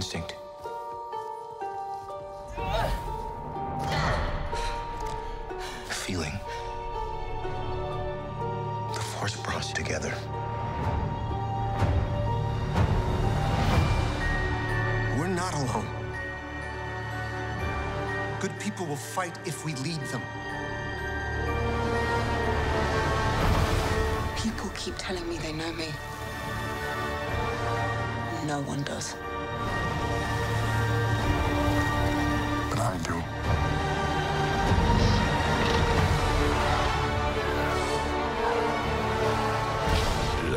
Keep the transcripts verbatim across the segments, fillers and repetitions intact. instinct. The feeling. The force brought us together. We're not alone. Good people will fight if we lead them. People keep telling me they know me. No one does. But I do.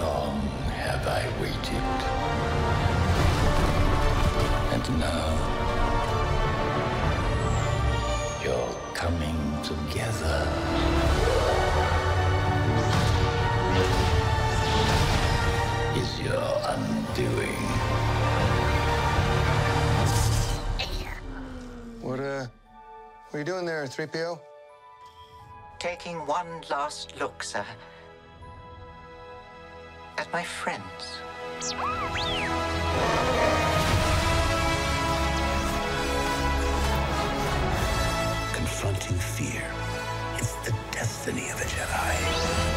Long have I waited. And now, you're coming together. Is your undoing. What, uh, what are you doing there, three P O? Taking one last look, sir, at my friends. Confronting fear is the destiny of a Jedi.